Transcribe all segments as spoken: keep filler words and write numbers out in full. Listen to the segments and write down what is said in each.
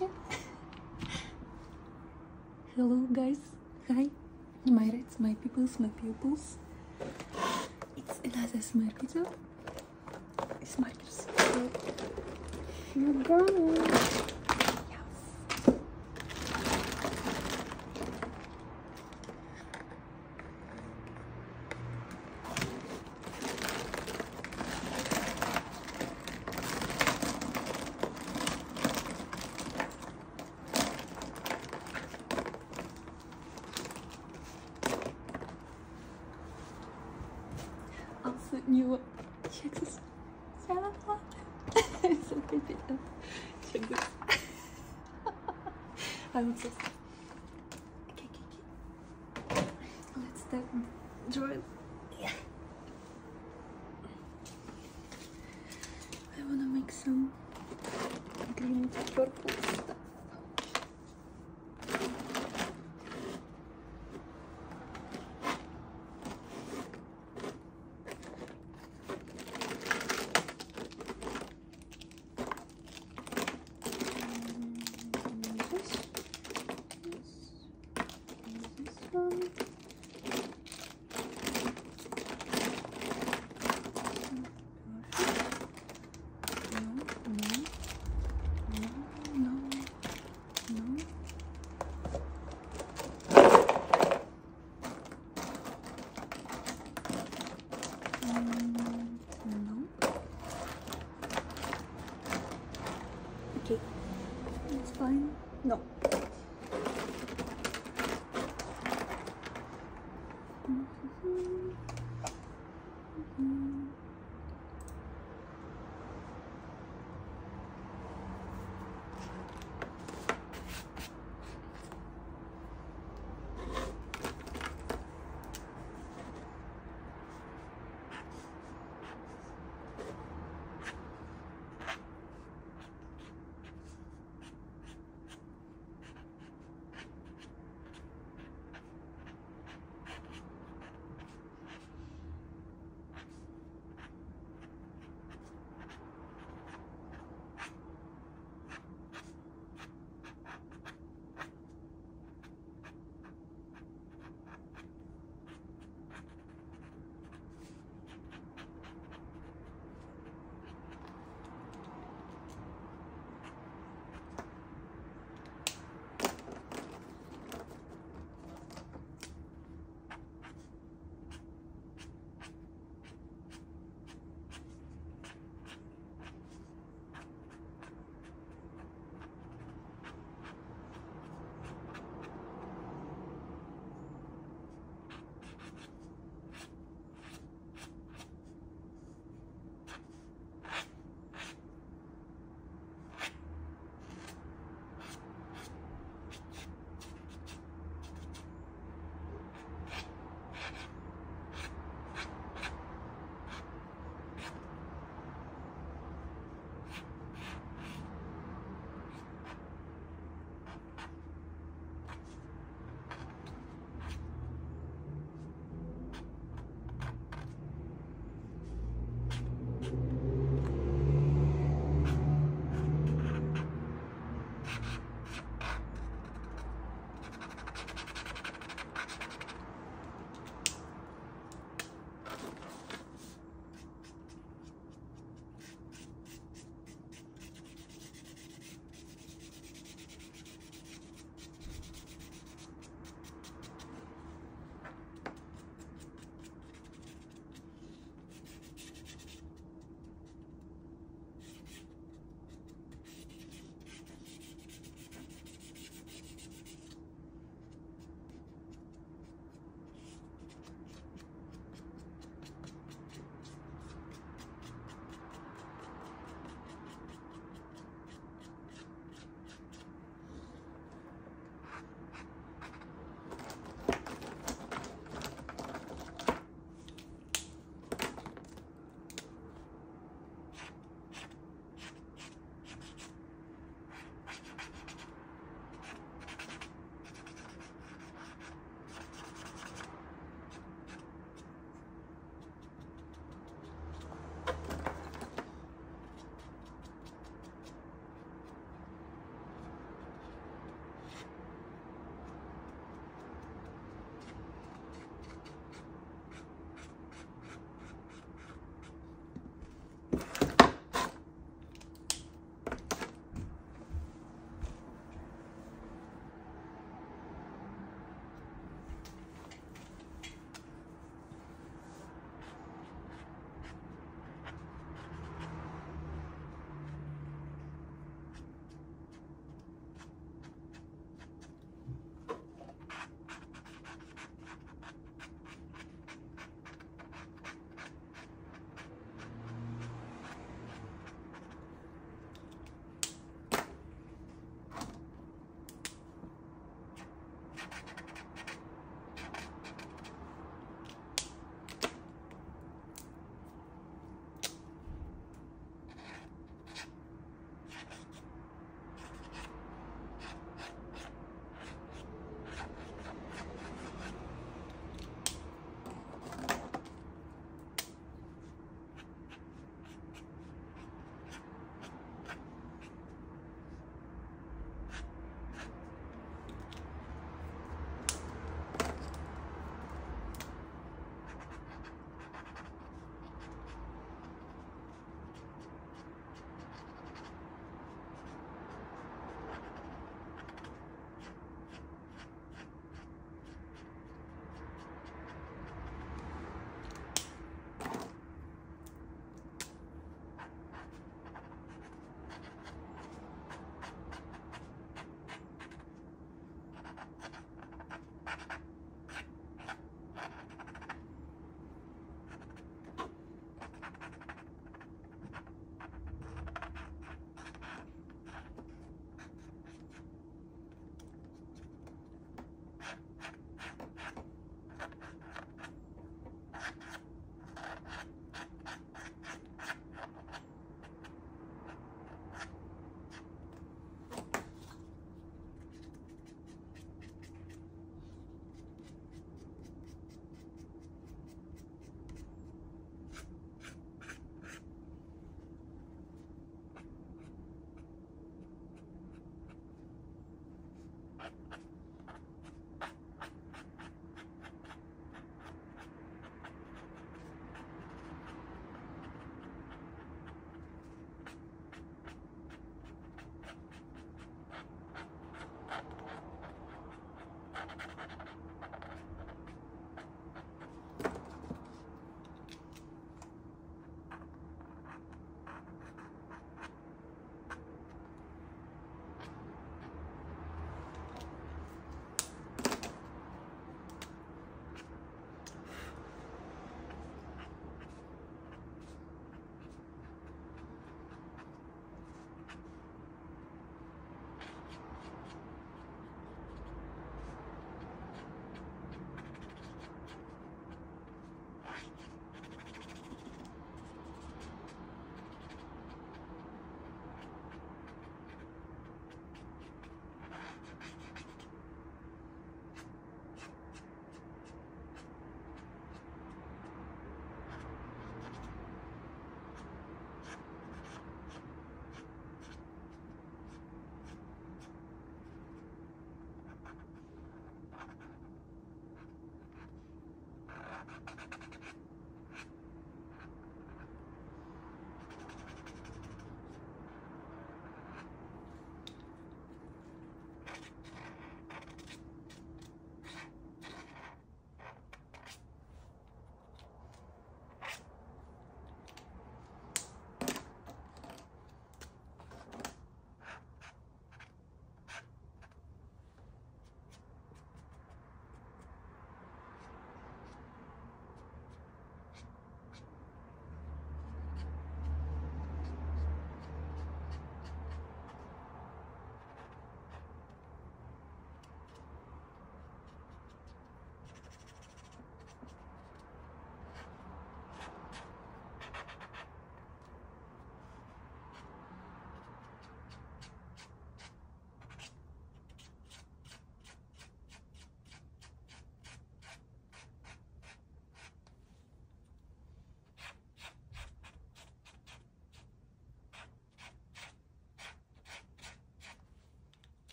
вообще. Hello guys, hi, my rats, my peoples, my pupils. It's another smart pizza. Smarters. Here we go. Also new, check this. It's so creepy. Check this. I'm obsessed. Okay, okay, okay. Let's start drawing. Yeah. I wanna make some green, purple stuff. Okay, it's fine. No. Mm-hmm. Mm-hmm.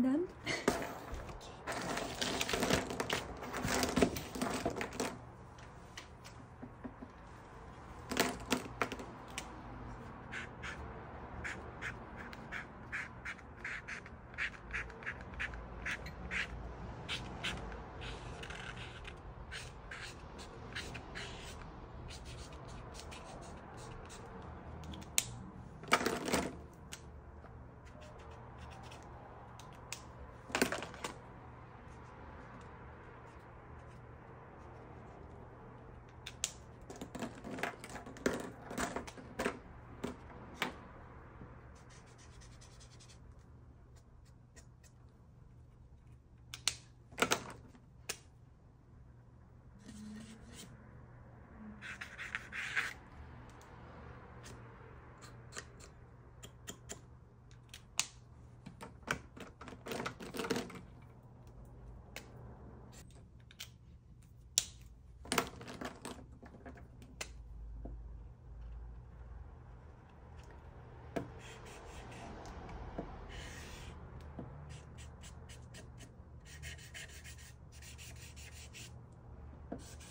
I'm done. Thanks.